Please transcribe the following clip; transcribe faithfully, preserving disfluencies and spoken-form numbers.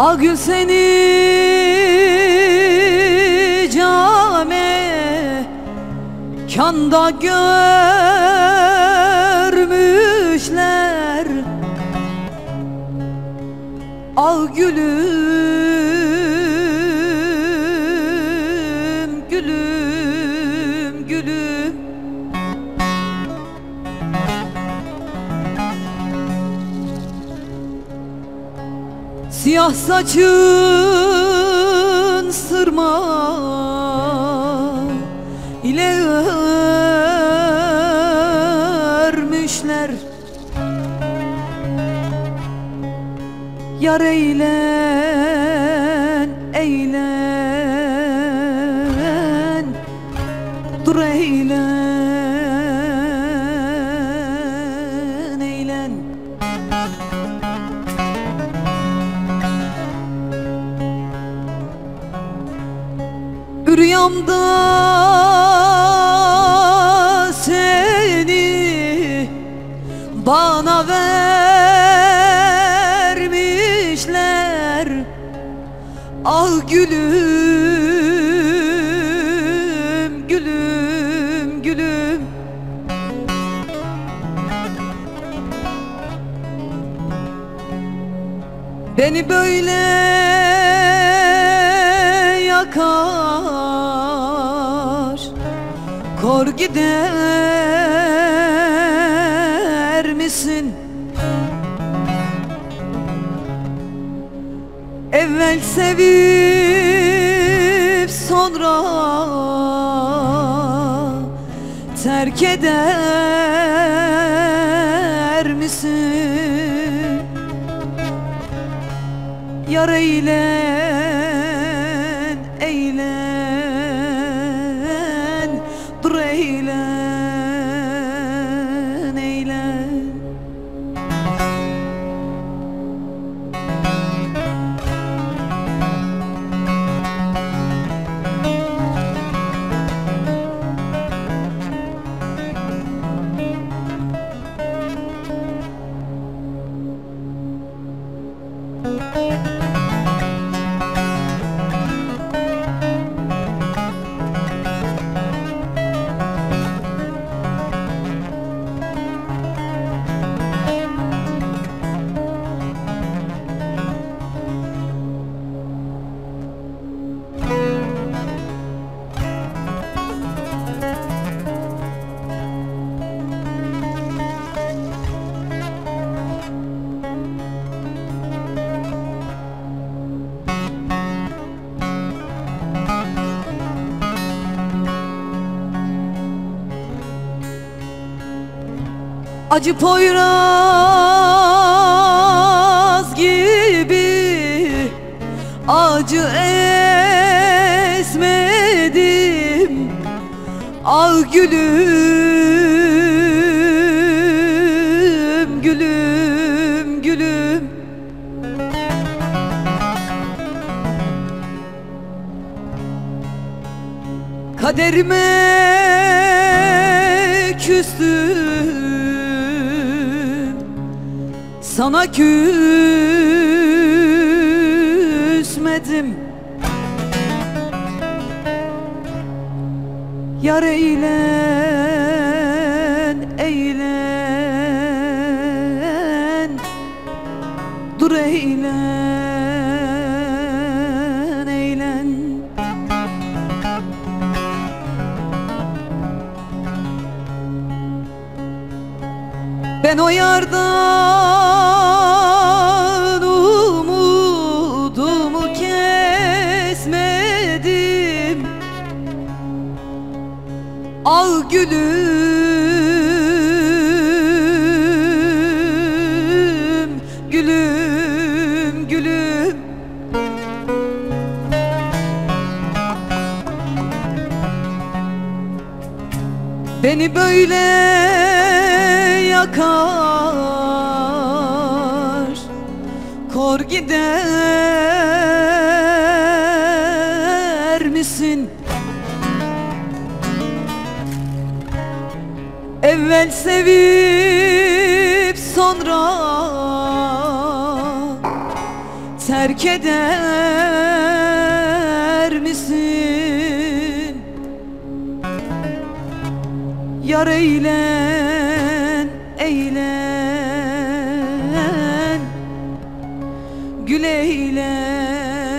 Ağgül seni camekanda görmüşler, Ağgülüm gülüm gülüm Siyah saçın sırmayınan örmüşler, yar eğlen eğlen dur eğlen eğlen Rüyamda seni bana vermişler, ah gülüm gülüm gülüm Beni böyle yakar gor gider misin? Evvel sevip sonra terk eder misin? Yar eğlen eğlen eğlen, eğlen Acı Poyraz gibi acı esmedim, ah gülüm gülüm gülüm Kaderime küstüm sana küsmedim, yar eğlen eğlen dur eğlen. eğlen, eğlen. Ben o yardan umudumu kesmedim. Al gülüm, beni böyle yakar gor gider misin? Evvel sevip sonra terk eder misin? Yar eğlen, eğlen, gül eğlen.